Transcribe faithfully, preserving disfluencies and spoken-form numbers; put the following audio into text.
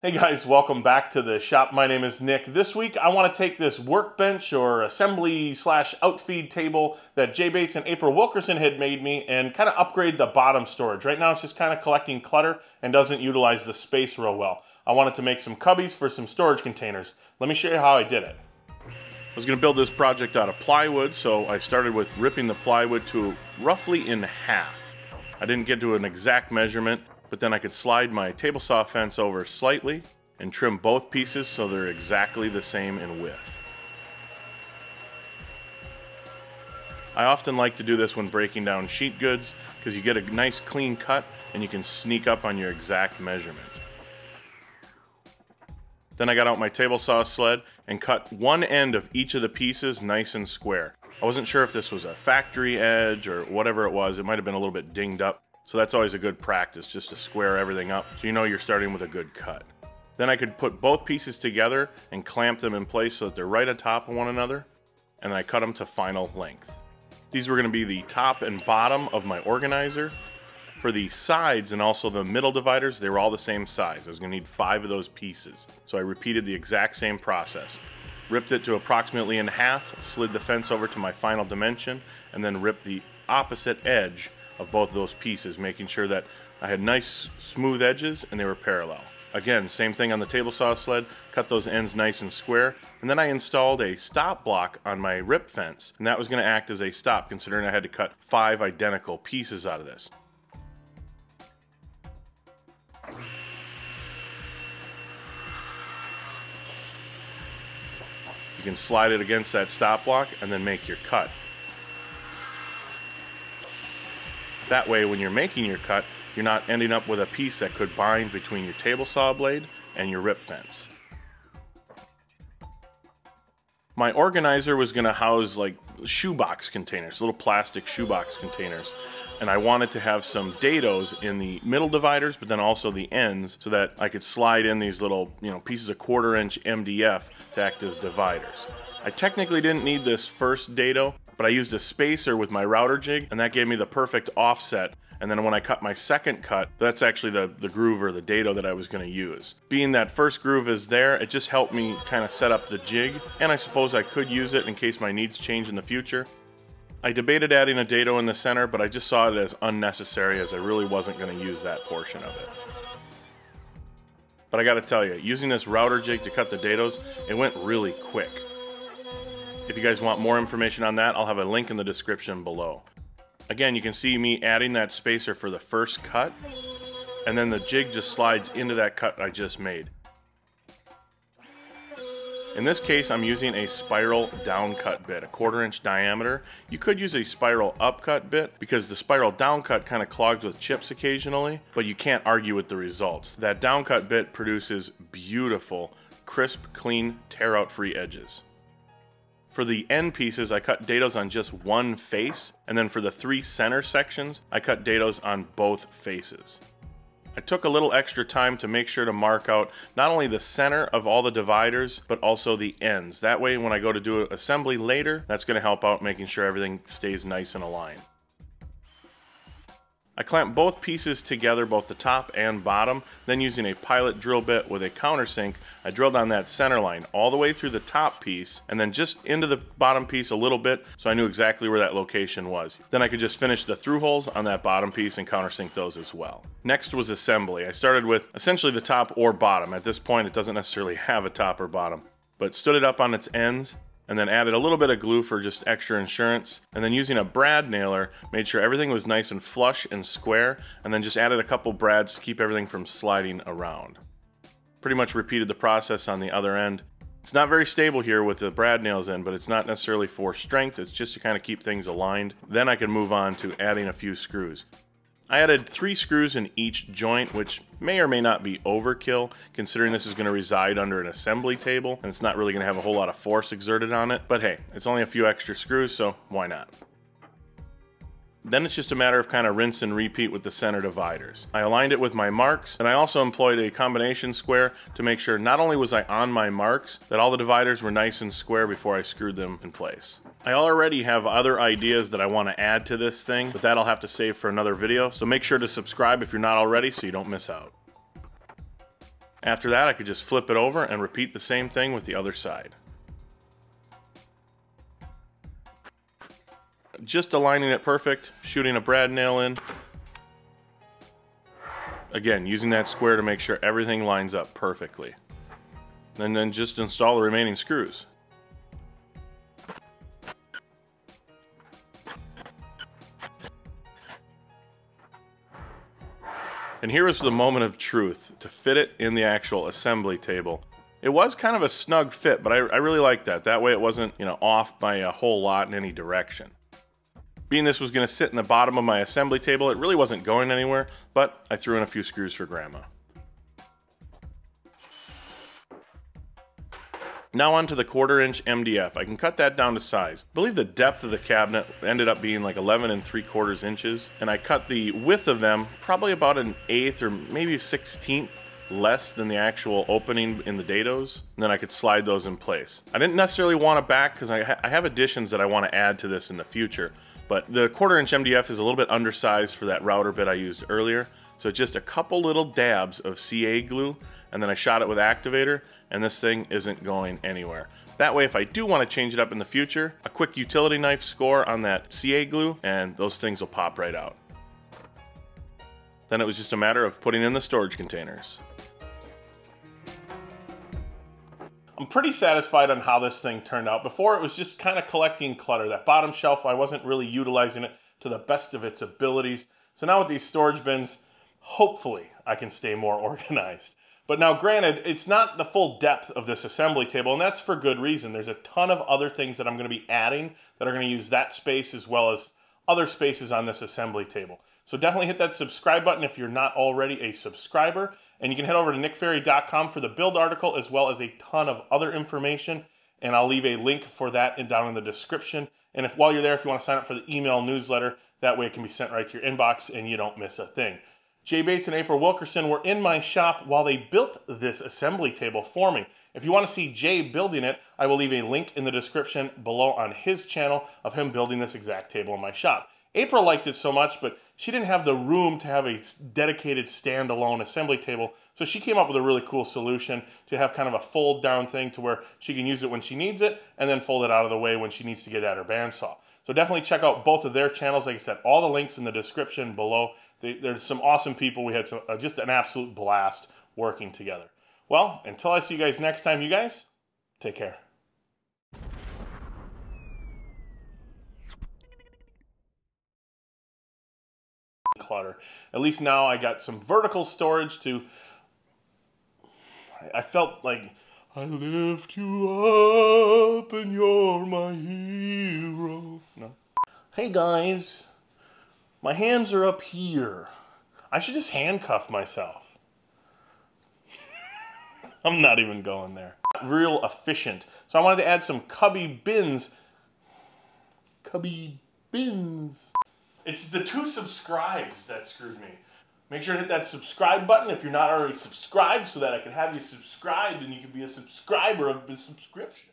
Hey guys, welcome back to the shop. My name is Nick. This week I want to take this workbench or assembly slash outfeed table that Jay Bates and April Wilkerson had made me and kind of upgrade the bottom storage. Right now it's just kind of collecting clutter and doesn't utilize the space real well. I wanted to make some cubbies for some storage containers. Let me show you how I did it. I was going to build this project out of plywood, so I started with ripping the plywood to roughly in half. I didn't get to an exact measurement, but then I could slide my table saw fence over slightly and trim both pieces so they're exactly the same in width. I often like to do this when breaking down sheet goods because you get a nice clean cut and you can sneak up on your exact measurement. Then I got out my table saw sled and cut one end of each of the pieces nice and square. I wasn't sure if this was a factory edge or whatever it was. It might have been a little bit dinged up. So that's always a good practice, just to square everything up so you know you're starting with a good cut. Then I could put both pieces together and clamp them in place so that they're right atop of one another, and I cut them to final length. These were going to be the top and bottom of my organizer. For the sides and also the middle dividers, they were all the same size. I was going to need five of those pieces. So I repeated the exact same process. Ripped it to approximately in half, slid the fence over to my final dimension, and then ripped the opposite edge of both of those pieces, making sure that I had nice smooth edges and they were parallel. Again, same thing on the table saw sled, cut those ends nice and square, and then I installed a stop block on my rip fence, and that was going to act as a stop considering I had to cut five identical pieces out of this. You can slide it against that stop block and then make your cut. That way, when you're making your cut, you're not ending up with a piece that could bind between your table saw blade and your rip fence. My organizer was going to house like shoebox containers, little plastic shoebox containers, and I wanted to have some dados in the middle dividers, but then also the ends, so that I could slide in these little, you know, pieces of quarter-inch M D F to act as dividers. I technically didn't need this first dado, but I used a spacer with my router jig, and that gave me the perfect offset. And then when I cut my second cut, that's actually the, the groove or the dado that I was gonna use. Being that first groove is there, it just helped me kind of set up the jig, and I suppose I could use it in case my needs change in the future. I debated adding a dado in the center, but I just saw it as unnecessary as I really wasn't gonna use that portion of it. But I gotta tell you, using this router jig to cut the dados, it went really quick. If you guys want more information on that, I'll have a link in the description below. Again, you can see me adding that spacer for the first cut, and then the jig just slides into that cut I just made. In this case, I'm using a spiral down cut bit, a quarter inch diameter. You could use a spiral up cut bit because the spiral down cut kind of clogs with chips occasionally, but you can't argue with the results. That down cut bit produces beautiful, crisp, clean, tear out free edges. For the end pieces, I cut dados on just one face, and then for the three center sections, I cut dados on both faces. I took a little extra time to make sure to mark out not only the center of all the dividers, but also the ends. That way, when I go to do an assembly later, that's going to help out making sure everything stays nice and aligned. I clamped both pieces together, both the top and bottom, then using a pilot drill bit with a countersink, I drilled on that center line all the way through the top piece and then just into the bottom piece a little bit so I knew exactly where that location was. Then I could just finish the through holes on that bottom piece and countersink those as well. Next was assembly. I started with essentially the top or bottom. At this point, it doesn't necessarily have a top or bottom, but stood it up on its ends, and then added a little bit of glue for just extra insurance, and then using a brad nailer, made sure everything was nice and flush and square, and then just added a couple brads to keep everything from sliding around. Pretty much repeated the process on the other end. It's not very stable here with the brad nails in, but it's not necessarily for strength, it's just to kind of keep things aligned. Then I can move on to adding a few screws. I added three screws in each joint, which may or may not be overkill, considering this is going to reside under an assembly table, and it's not really going to have a whole lot of force exerted on it, but hey, it's only a few extra screws, so why not? Then it's just a matter of kind of rinse and repeat with the center dividers. I aligned it with my marks, and I also employed a combination square to make sure not only was I on my marks, that all the dividers were nice and square before I screwed them in place. I already have other ideas that I want to add to this thing, but that I'll have to save for another video, so make sure to subscribe if you're not already so you don't miss out. After that, I could just flip it over and repeat the same thing with the other side. Just aligning it perfect, shooting a brad nail in. Again, using that square to make sure everything lines up perfectly. And then just install the remaining screws. And here was the moment of truth, to fit it in the actual assembly table. It was kind of a snug fit, but I, I really liked that. That way it wasn't, you know, off by a whole lot in any direction. Being this was going to sit in the bottom of my assembly table, it really wasn't going anywhere, but I threw in a few screws for Grandma. Now onto the quarter inch M D F. I can cut that down to size. I believe the depth of the cabinet ended up being like eleven and three quarters inches, and I cut the width of them probably about an eighth or maybe a sixteenth less than the actual opening in the dados, and then I could slide those in place. I didn't necessarily want to back because I, ha I have additions that I want to add to this in the future, but the quarter inch M D F is a little bit undersized for that router bit I used earlier, so just a couple little dabs of C A glue, and then I shot it with activator, and this thing isn't going anywhere. That way, if I do want to change it up in the future, a quick utility knife score on that C A glue, and those things will pop right out. Then it was just a matter of putting in the storage containers. I'm pretty satisfied on how this thing turned out. Before, it was just kind of collecting clutter. That bottom shelf, I wasn't really utilizing it to the best of its abilities. So now with these storage bins, hopefully I can stay more organized. But now granted, it's not the full depth of this assembly table, and that's for good reason. There's a ton of other things that I'm going to be adding that are going to use that space as well as other spaces on this assembly table. So definitely hit that subscribe button if you're not already a subscriber. And you can head over to nick ferry dot com for the build article as well as a ton of other information. And I'll leave a link for that in, down in the description. And if while you're there, if you want to sign up for the email newsletter, that way it can be sent right to your inbox and you don't miss a thing. Jay Bates and April Wilkerson were in my shop while they built this assembly table for me. If you want to see Jay building it, I will leave a link in the description below on his channel of him building this exact table in my shop. April liked it so much, but she didn't have the room to have a dedicated standalone assembly table, so she came up with a really cool solution to have kind of a fold down thing to where she can use it when she needs it and then fold it out of the way when she needs to get at her bandsaw. So definitely check out both of their channels. Like I said, all the links in the description below. They, there's some awesome people. We had some, uh, just an absolute blast working together. Well, until I see you guys next time, you guys, take care. Clutter. At least now I got some vertical storage to, I felt like, I lift you up and you're my hero. No. Hey guys. My hands are up here. I should just handcuff myself. I'm not even going there. Not real efficient. So I wanted to add some cubby bins. Cubby bins. It's the two subscribes that screwed me. Make sure to hit that subscribe button if you're not already subscribed so that I can have you subscribed and you can be a subscriber of the subscription.